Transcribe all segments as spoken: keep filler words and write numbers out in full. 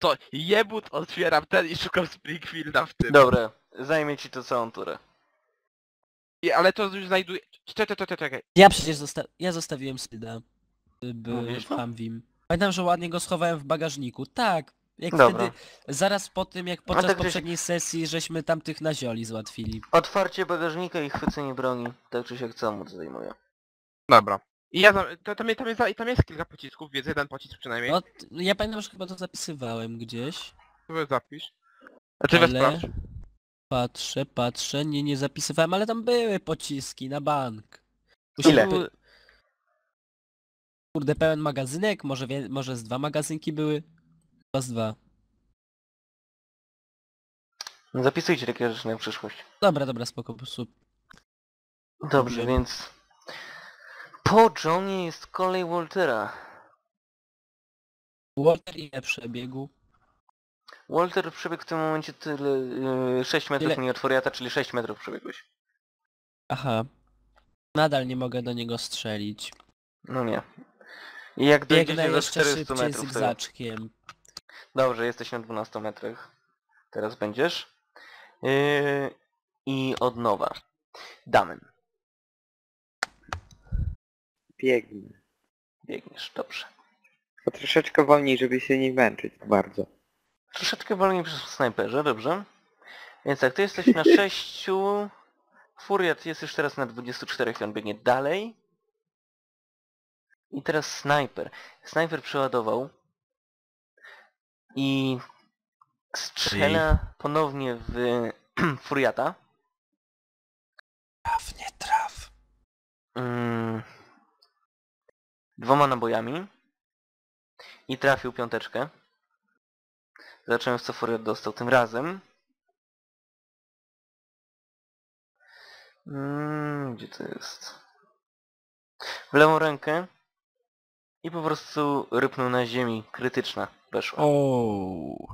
to jebut otwieram ten i szukam Springfielda w tym. Dobra, zajmie ci to całą turę. I, ale to już znajduję... Czekaj, czekaj, czekaj. Ja przecież zosta... ja zostawiłem Syda. By... Hamwim. Pamiętam, że ładnie go schowałem w bagażniku. Tak. Jak wtedy, zaraz po tym, jak podczas tak poprzedniej gdzieś... sesji, żeśmy tam tych nazioli złatwili. Otwarcie bagażnika i chwycenie broni. Tak czy siak co móc zajmuje. Dobra. I ja tam, tam, tam, jest, tam jest kilka pocisków, więc jeden pocisk przynajmniej. No, ja pamiętam, że chyba to zapisywałem gdzieś. Chyba zapisz. A ty ale... Patrzę, patrzę, nie, nie zapisywałem, ale tam były pociski na bank. Musiał... Ile? Kurde, pełen magazynek, może, wie... może z dwa magazynki były? Dwa z dwa. No zapisujcie takie rzeczy na przyszłość. Dobra, dobra, spoko, po prostu. Dobrze, Dobrze, więc... Po Johnie jest kolej Waltera. Walter ile przebiegł? Walter przebiegł w tym momencie tyle... Yy, sześć metrów tyle... miniotworiata, czyli sześć metrów przebiegłeś. Aha. Nadal nie mogę do niego strzelić. No nie. I jak dojdziecie do czterystu metrów... zygzaczkiem. Dobrze, jesteś na dwunastu metrach. Teraz będziesz. Yy, I od nowa. Damen. Biegnę. Biegniesz, dobrze. Tylko troszeczkę wolniej, żeby się nie męczyć bardzo. Troszeczkę wolniej przez snajperze, dobrze. Więc tak, ty jesteś na sześciu... Furiat jest już teraz na dwudziestu czterech, on biegnie dalej. I teraz snajper. Snajper przeładował. I strzela ponownie w Furiata. Traf, nie traf. Mm, dwoma nabojami. I trafił piąteczkę. Zobaczymy, co Furiat dostał tym razem. Mm, gdzie to jest? W lewą rękę. I po prostu rypnął na ziemi. Krytyczna weszła. Ooooooo.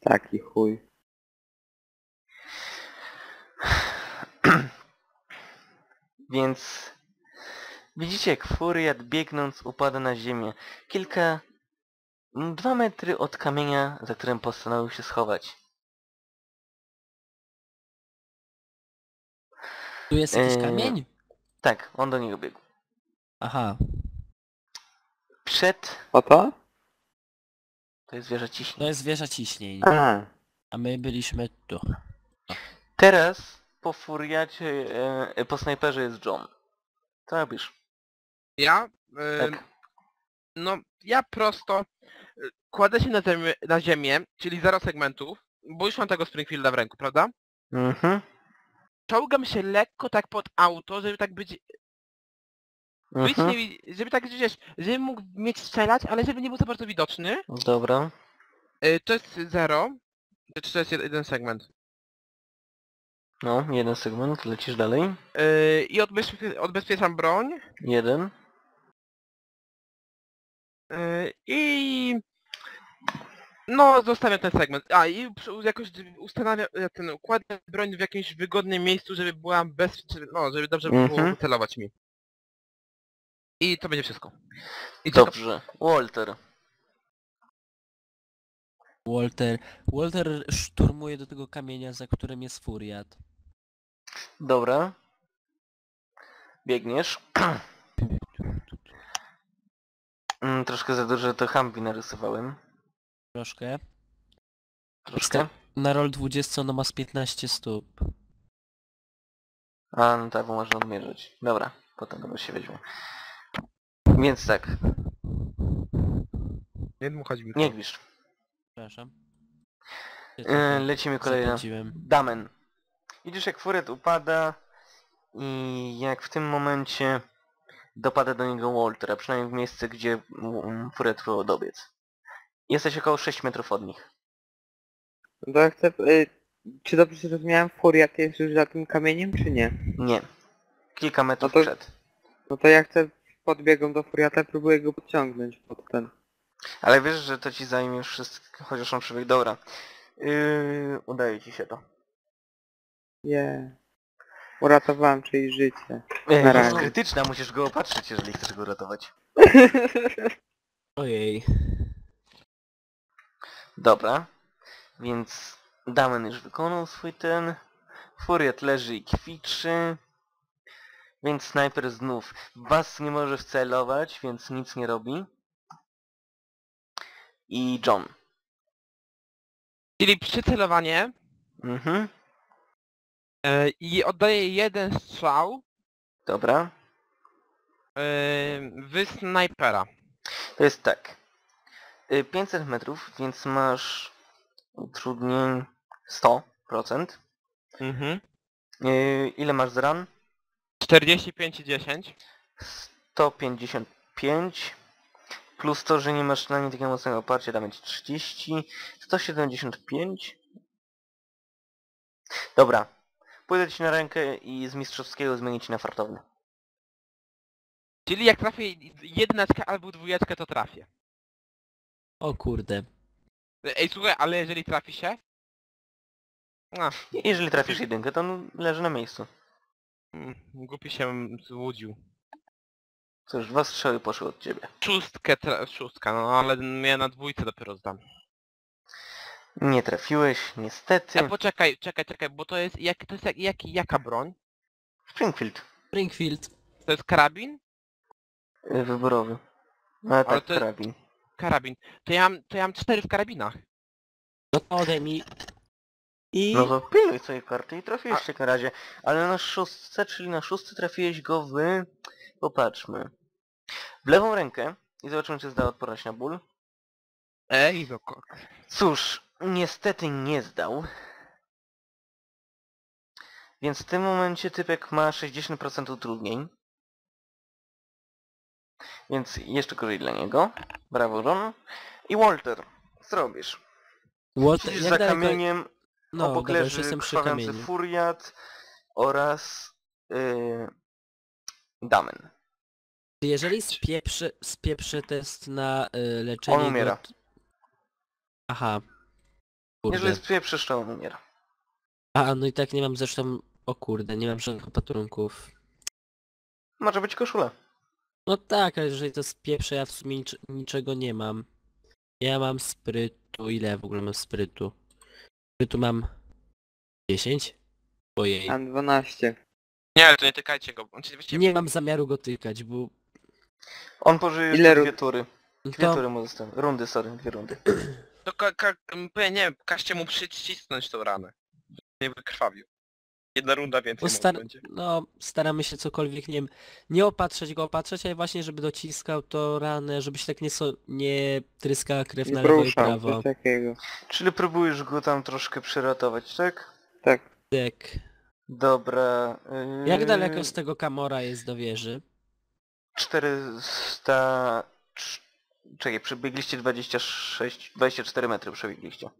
Taki chuj. Więc... Widzicie, jak Furiat biegnąc upada na ziemię. Kilka... Dwa metry od kamienia, za którym postanowił się schować. Tu jest jakiś e... kamień? Tak, on do niego biegł. Aha. Przed... Oto? To jest wieża ciśnień. To jest wieża ciśnień. Aha. A my byliśmy tu. O. Teraz po furiacie, e, po snajperze jest John. Co robisz? Ja? E, tak. No, ja prosto kładę się na ziemię, na ziemię, czyli zero segmentów, bo już mam tego Springfielda w ręku, prawda? Mhm. Czołgam się lekko tak pod auto, żeby tak być... Być mhm. nie, żeby tak gdzieś, żeby mógł mieć strzelać, ale żeby nie był za bardzo widoczny. Dobra. Y, to jest zero. Czy to jest jeden segment? No, jeden segment, lecisz dalej. Y, I odbezpie odbezpieczam broń. Jeden. Y, I... No, zostawiam ten segment. A, i jakoś ustanawiam ten układ broń w jakimś wygodnym miejscu, żeby była bez... No, żeby dobrze mhm. było celować mi. I to będzie wszystko. I dobrze. To... Walter. Walter. Walter szturmuje do tego kamienia, za którym jest Furiat. Dobra. Biegniesz. mm, troszkę za dużo to Hambi narysowałem. Troszkę. Troszkę? Na roll dwadzieścia ono ma z piętnaście stóp. A, no tak, bo można odmierzyć. Dobra, potem to się weźmie. Więc tak. Nie dmuchać mi. Nie gwisz. Przepraszam. Yy, lecimy kolejno. Damen. Widzisz, jak Furiat upada i jak w tym momencie dopada do niego Walter, a przynajmniej w miejsce, gdzie Furiat próbował dobiec. Jesteś około sześć metrów od nich. No ja chcę... Yy, czy dobrze zrozumiałem, Furiat jest już za tym kamieniem, czy nie? Nie. Kilka metrów no to, przed. No to ja chcę... Podbiegam do Furiata, próbuję go podciągnąć pod ten. Ale wiesz, że to ci zajmie wszystko, chociaż on przebiegł. Dobra. Yy, udaje ci się to. Nie. Yeah. Uratowałem czyjeś życie. Ej, to jest krytyczna, musisz go opatrzyć, jeżeli chcesz go uratować. Ojej. Dobra, więc Damen już wykonał swój ten. Furiat leży i kwiczy. Więc snajper znów. Bas nie może wcelować, więc nic nie robi. I John. Czyli przycelowanie. Mhm. Yy, I oddaję jeden strzał. Dobra. Yy, wy snajpera. To jest tak. Yy, pięćset metrów, więc masz utrudnień sto procent. Mhm. Yy, ile masz z ran? czterdzieści pięć i dziesięć. sto pięćdziesiąt pięć. Plus to, że nie masz na nie takiego mocnego oparcia, damy ci trzydzieści. sto siedemdziesiąt pięć. Dobra. Pójdę ci na rękę i z mistrzowskiego zmienię ci na fartowny. Czyli jak trafię jednaczkę albo dwójeczkę, to trafię. O kurde. Ej, słuchaj, ale jeżeli trafi się? No. Jeżeli trafisz jedynkę, to on leży na miejscu. Głupi się złudził. Cóż, dwa strzały poszły od ciebie. Szóstkę, szóstka, no ale ja na dwójce dopiero zdam. Nie trafiłeś, niestety. A poczekaj, czekaj, czekaj, bo to jest, jak, to jest jak, jak, jaka broń? Springfield. Springfield. To jest karabin? Wyborowy. No ale, ale tak, karabin. Karabin. To ja, mam, to ja mam cztery w karabinach. No to odejmij. I... No to piluj sobie karty i trafiłeś w takim razie. Ale na szóstce, czyli na szóstce trafiłeś go w... Popatrzmy. W lewą rękę i zobaczymy, czy zda odporność na ból. Ej, do kok. Cóż, niestety nie zdał. Więc w tym momencie typek ma sześćdziesiąt procent utrudnień. Więc jeszcze gorzej dla niego. Brawo, John. I Walter, co robisz? Walter, siedzisz za kamieniem, no, obok dobra, leży krwawiący furiat oraz yy, Damen. Jeżeli spieprzy, spieprzy test na y, leczenie... On umiera. Go... Aha. Kurde. Jeżeli spieprzysz, to on umiera. A, no i tak nie mam zresztą... O kurde, nie mam żadnych opatrunków. Może być koszula. No tak, ale jeżeli to spieprzę, ja w sumie nic, niczego nie mam. Ja mam sprytu. Ile ja w ogóle mam sprytu? Sprytu mam... dziesięć? Ojej. Mam dwanaście. Nie, to nie tykajcie go. On właściwie... Nie mam zamiaru go tykać, bo... On pożyje ile dwie tury. Dwie to... tury mu zostały. Rundy, sorry, dwie rundy. To ka, ka, nie wiem, każcie mu przycisnąć tą ranę. Nie wykrwawił. Jedna runda więcej star... będzie. No, staramy się cokolwiek, nie wiem, nie opatrzeć go, opatrzeć, ale właśnie, żeby dociskał to ranę, żeby się tak nie, so... nie tryskała krew nie na lewo i prawo. Takiego. Czyli próbujesz go tam troszkę przyratować, tak? Tak. Tak. Dobra... Yy... Jak daleko z tego Kamora jest do wieży? czterysta... Czekaj, przebiegliście dwadzieścia sześć... dwadzieścia cztery metry przebiegliście.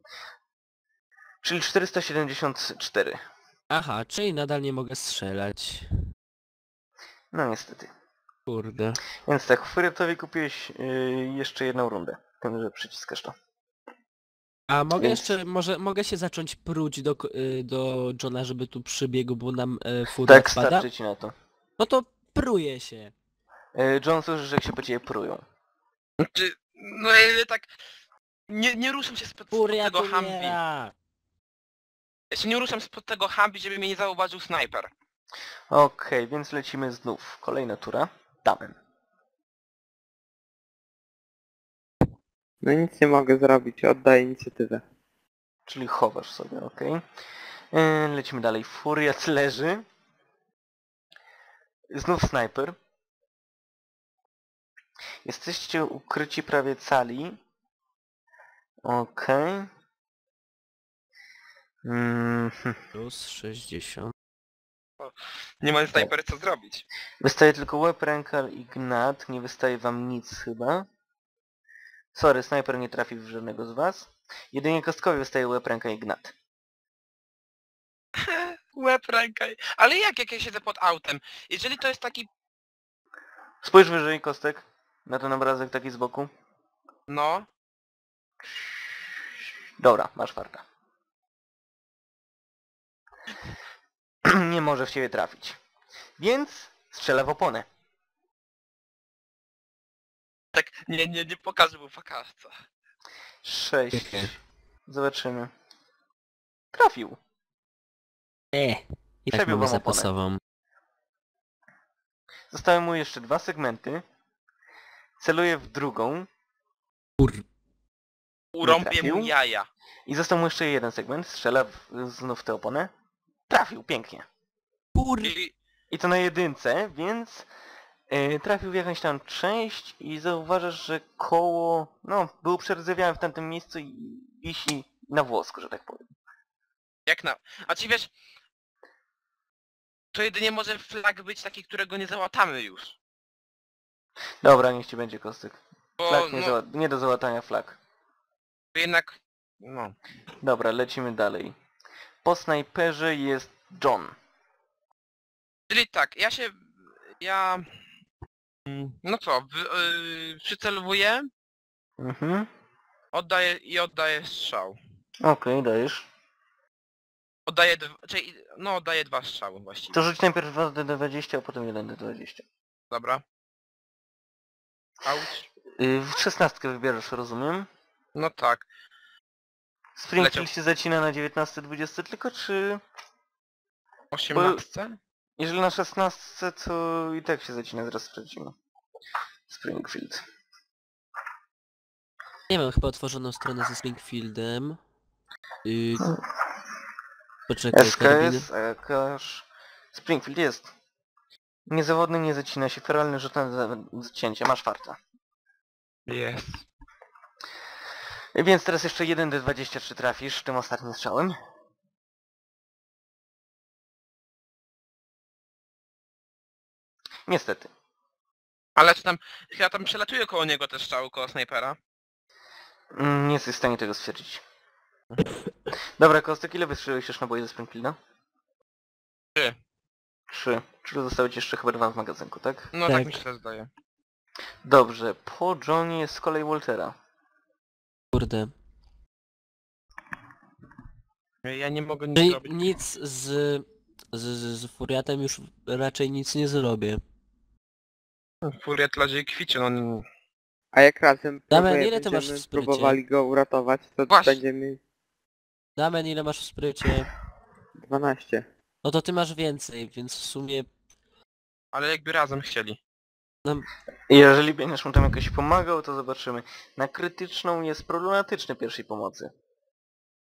Czyli czterysta siedemdziesiąt cztery. Aha, czyli nadal nie mogę strzelać. No niestety. Kurde. Więc tak, w Furiatowie kupiłeś yy, jeszcze jedną rundę. Tym, że przyciskasz to. A mogę Więc... jeszcze, może mogę się zacząć pruć do, do Johna, żeby tu przybiegł, bo nam e, fura tak, spada? Tak, starczy ci na to. No to pruję się. E, John, słyszysz, jak się po ciebie prują. Znaczy, no ja tak... Nie, nie ruszam się spod, spod tego Humvee. Ja się nie ruszam spod tego Humvee, żeby mnie nie zauważył snajper. Okej, okay, więc lecimy znów. Kolejna tura. Damen. No nic nie mogę zrobić, oddaję inicjatywę. Czyli chowasz sobie, okej. Okay. Lecimy dalej. Furiat leży. Znów snajper. Jesteście ukryci prawie cali. Okej. Okay. Mm. Plus sześćdziesiąt. O, nie ma snajper co zrobić. Wystaje tylko łeb, ręka i gnat. Nie wystaje wam nic chyba. Sorry, snajper nie trafił w żadnego z was. Jedynie Kostkowi wystaje łeb, ręka i gnat. Łeb, ręka i... Ale jak, jak ja siedzę pod autem? Jeżeli to jest taki... Spójrz wyżej, Kostek. Na ten obrazek taki z boku. No. Dobra, masz farta. Nie może w ciebie trafić. Więc strzela w oponę. Tak, nie, nie, nie pokażę mu fakawca. Sześć. Zobaczymy. Trafił. Eee. I tak mam zapasową. Zostały mu jeszcze dwa segmenty. Celuję w drugą. Ur... Urąbię mu jaja. I został mu jeszcze jeden segment. Strzela w, znów tę oponę. Trafił, pięknie. Ur... I to na jedynce, więc... Yy, trafił w jakąś tam część i zauważasz, że koło... No, było przerzewiałem w tamtym miejscu i wisi na włosku, że tak powiem. Jak na... A ci wiesz... To jedynie może flag być taki, którego nie załatamy już. Dobra, niech ci będzie Kostek. Bo, flag nie, no... zała... nie do załatania flag. To jednak... No. Dobra, lecimy dalej. Po snajperze jest John. Czyli tak, ja się... Ja... No co, w, yy, przycelowuję, mhm. oddaję i oddaję strzał. Okej, okay, dajesz. Oddaję, czyli, no oddaję dwa strzały właściwie. To rzuć najpierw dwa D dwadzieścia, a potem jeden D dwadzieścia. Dobra. Auć. Yy, w szesnastkę wybierasz, rozumiem? No tak. Springfield się zacina na dziewiętnaście dwadzieścia tylko, czy... osiemnaście? Bo... Jeżeli na szesnastce, to i tak się zacina, zaraz sprawdzimy. Springfield. Nie mam chyba otworzoną stronę ze Springfieldem. Yy... Poczekaj, S K S, Akash... Springfield jest. Niezawodny, nie zacina się, feralny rzut na zacięcie, masz farta. Jest. Więc teraz jeszcze jeden D dwadzieścia trzy trafisz tym ostatnim strzałem. Niestety. Ale czy tam... Ja tam przelatuję koło niego też strzał, koło snajpera. Nie jesteś w stanie tego stwierdzić. Dobra, Kostek, ile wystrzeliłeś już na boje ze Springfielda? Trzy. Trzy. Czyli zostały ci jeszcze chyba dwa w magazynku, tak? No tak, tak mi się zdaje. Dobrze, po Johnie jest z kolei Waltera. Kurde. Ja nie mogę nic zrobić. Nic z... z... z furiatem już raczej nic nie zrobię. Furiat ladzie kwicie, no... A jak razem Damen, próbowali go uratować, to właśnie. Będziemy... Damen, ile masz w sprycie? dwanaście. No to ty masz więcej, więc w sumie... Ale jakby razem chcieli. No... Jeżeli będziesz mu tam jakoś pomagał, to zobaczymy. Na krytyczną jest problematyczny pierwszej pomocy.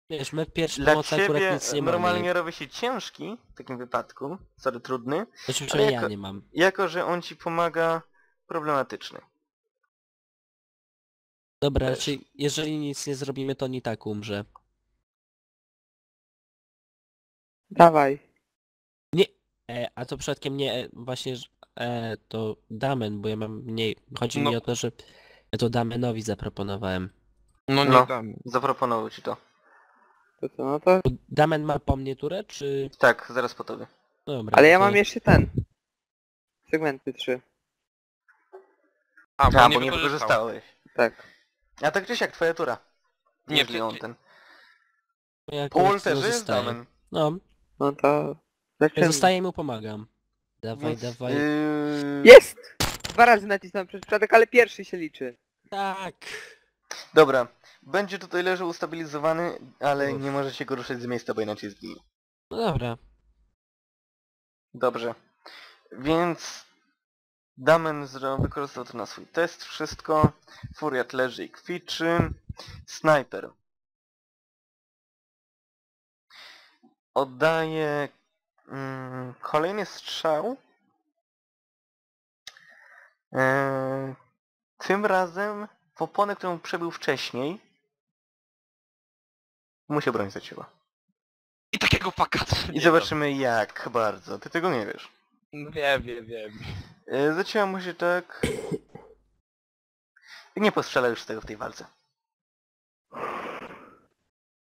Wiesz, my pierwszy pomocy akurat nic nie mamy. Dla ciebie normalnie robi się ciężki w takim wypadku, sorry, trudny. Oczywiście ja jako, nie mam. Jako, że on ci pomaga, problematyczny. Dobra, wiesz. Czyli jeżeli nic nie zrobimy, to on i tak umrze. Dawaj. Nie, e, a to przypadkiem nie, e, właśnie e, to Damen, bo ja mam mniej. Chodzi no. mi o to, że ja to Damenowi zaproponowałem. No nie, no, zaproponował ci to. To co, no to... Damen ma po mnie turę, czy... Tak, zaraz po tobie. Dobra, ale ja to... mam jeszcze ten. Segmenty trzy. A, bo, a, nie, bo nie wykorzystałeś. Tak. A tak gdzieś jak twoja tura. Nie, nie wiem, on ten. Ja po Walterze jest Damen. No. No to... Zaczynamy. Ja zostaję i mu pomagam. Dawaj, jest, dawaj. Yy... Jest! Dwa razy nacisnąłem przez przypadek, ale pierwszy się liczy. Tak. Dobra. Będzie tutaj leżał ustabilizowany, ale Uf. nie możecie go ruszać z miejsca, bo inaczej zginie. No dobra. Dobrze. Więc... Damen wykorzystał to na swój test, wszystko. Furiat leży i kwiczy. Snajper. Oddaje mm, kolejny strzał. Eee, tym razem w oponę, którą przebył wcześniej. Mu się broń zacięła. I takiego pakatu. I zobaczymy wiem. jak bardzo. Ty tego nie wiesz. No wiem, wiem, wiem. Eee, zacięła mu się tak... Nie postrzela już z tego w tej walce.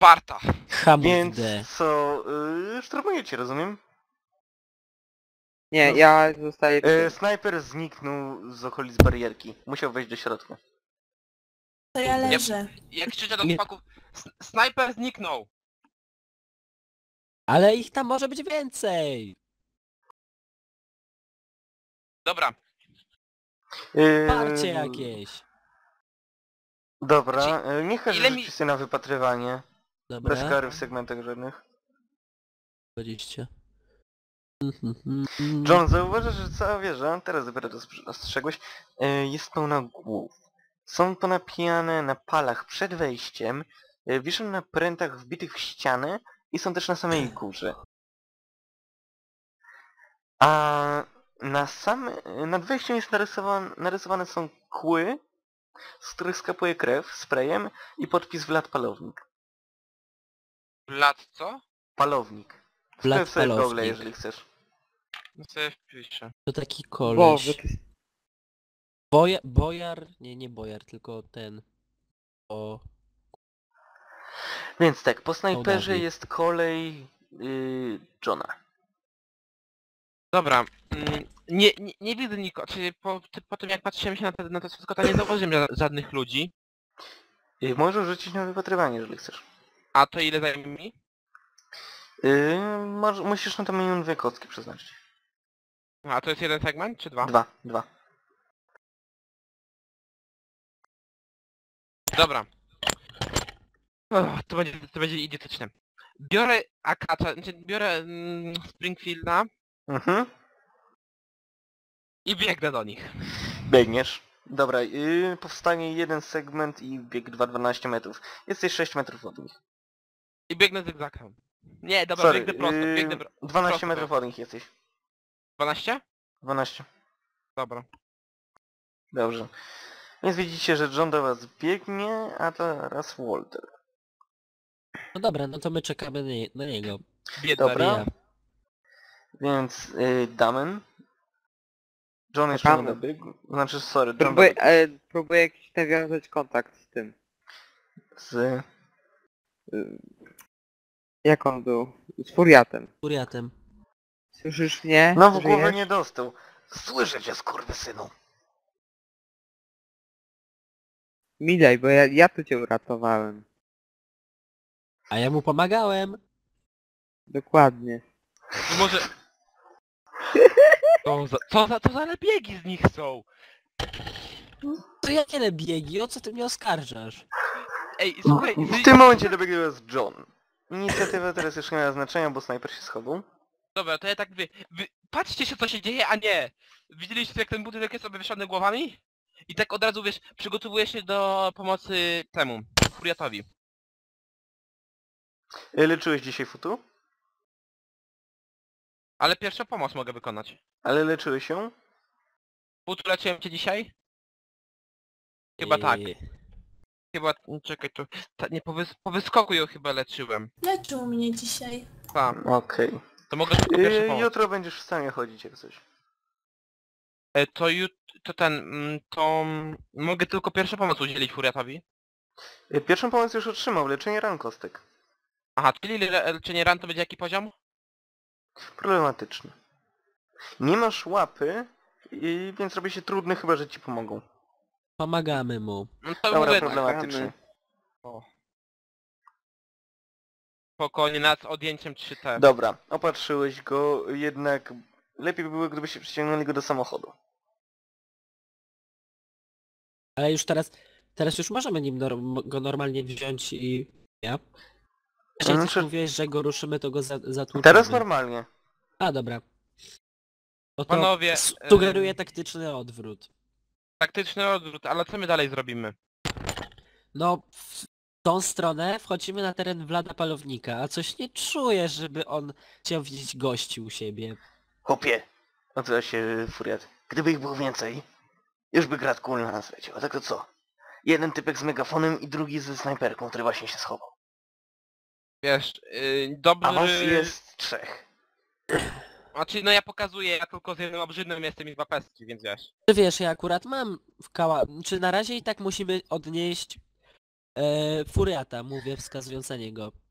Parta. Więc co, yy, szturmujecie, rozumiem? Nie, no, ja zostaję... Yy, snajper zniknął z okolic barierki. Musiał wejść do środka. To ja leżę. Ja, ja krzyczę do chłopaków, snajper zniknął! Ale ich tam może być więcej! Dobra. Yy... Parcie jakieś. Dobra, yy, niech każdy rzuci mi... się na wypatrywanie. Dobra. Bez kary w segmentach żadnych. dwadzieścia. John, zauważasz, że cała wieża, teraz dopiero to dostrzegłeś, jest pełna głów. Są to napijane na palach przed wejściem, wiszą na prętach wbitych w ścianę i są też na samej górze. A na sam... nad wejściem jest narysowane, narysowane są kły, z których skapuje krew sprayem i podpis Wład Palownik. Wład co? Palownik. Wlad Palownik. Google, jeżeli chcesz. No sobie wpiszę. To taki koleś. Boja, bojar... Nie, nie bojar, tylko ten... O... Więc tak, po snajperze jest kolej... Yy, Johna. Dobra. Mm, nie, nie, nie widzę nikogo. Czyli po, po tym jak patrzyłem się na, te, na to wszystko, to nie zauważyłem żadnych ludzi. I możesz rzucić na wypatrywanie, jeżeli chcesz. A to ile zajmie mi? Yy, możesz, musisz na to minimum dwie kostki przeznaczyć. A to jest jeden segment, czy dwa? Dwa, dwa. Dobra. O, to, będzie, to będzie idiotyczne. Biorę Akata, znaczy biorę mm, Springfielda. Mhm. I biegnę do nich. Biegniesz. Dobra, yy, powstanie jeden segment i bieg dwa dwanaście metrów. Jesteś sześć metrów od nich. I biegnę zygzakiem. Nie, dobra, Sorry, biegnę prosto, yy, biegnę pro... dwanaście prosto. metrów od nich jesteś. dwanaście? dwanaście. Dobra. Dobrze. Więc widzicie, że John do was biegnie, a teraz Walter. No dobra, no to my czekamy na, nie na niego. Biedna dobra. Ria. Więc yy, Damen. John jeszcze nie dobiegł. Znaczy, sorry, John próbuję, e, próbuję jakiś nawiązać kontakt z tym. Z... Y, jak on był? Z Furiatem. Furiatem. Słyszysz mnie? No w głowę nie dostał. Słyszę cię, skurwysynu. Milej, bo ja, ja tu cię uratowałem. A ja mu pomagałem. Dokładnie. Może... Co za, co za, co za lebiegi z nich są? To jakie lebiegi? O co ty mnie oskarżasz? Ej, słuchaj... W tym momencie dobiegł nas John. Inicjatywa teraz już nie ma znaczenia, bo snajper się schował. Dobra, to ja tak wy... wy... Patrzcie się, co się dzieje, a nie! Widzieliście, jak ten budynek jest obwieszony głowami? I tak od razu, wiesz, przygotowuję się do pomocy temu, Furiatowi. Leczyłeś dzisiaj Futu? Ale pierwszą pomoc mogę wykonać. Ale leczyłeś ją? Futu, leczyłem cię dzisiaj? Chyba eee. tak. Chyba... Czekaj, to... Ta, nie, po, wys po wyskoku ją chyba leczyłem. Leczył mnie dzisiaj. Tam. Okej. Okay. To mogę tylko pierwszą eee, pomoc. Jutro będziesz w stanie chodzić jak coś. Eee, to jut... To ten... To... Mogę tylko pierwszą pomoc udzielić Furiatowi? Eee, pierwszą pomoc już otrzymał. Leczenie ran, Kostek. Aha, czyli le leczenie ran to będzie jaki poziom? Problematyczny. Nie masz łapy, i, więc robi się trudny, chyba że ci pomogą. Pomagamy mu. No to dobra, problematyczny. O. Spokojnie, nad odjęciem trzy T. Dobra, opatrzyłeś go, jednak lepiej by było, gdybyście przyciągnęli go do samochodu. Ale już teraz, teraz już możemy nim norm go normalnie wziąć i... Ja? Jeżeli znaczy... mówiłeś, że go ruszymy, to go zatłuczymy. Teraz normalnie. A, dobra. No to panowie... sugeruję taktyczny odwrót. Taktyczny odwrót, ale co my dalej zrobimy? No, w tą stronę wchodzimy na teren Włada Palownika, a coś nie czuję, żeby on chciał widzieć gości u siebie. Chłopie, odzywa się Furiat. Gdyby ich było więcej, już by grad kulna nas leciał. A tak to co? Jeden typek z megafonem i drugi ze snajperką, który właśnie się schował. Wiesz, yy, dobry... A was jest trzech. Znaczy, no ja pokazuję, ja tylko z jednym obrzydnym jestem i dwa pestki, więc wiesz. Czy wiesz, ja akurat mam w kała... Czy na razie i tak musimy odnieść... Yy, Furiata, mówię, wskazując na niego.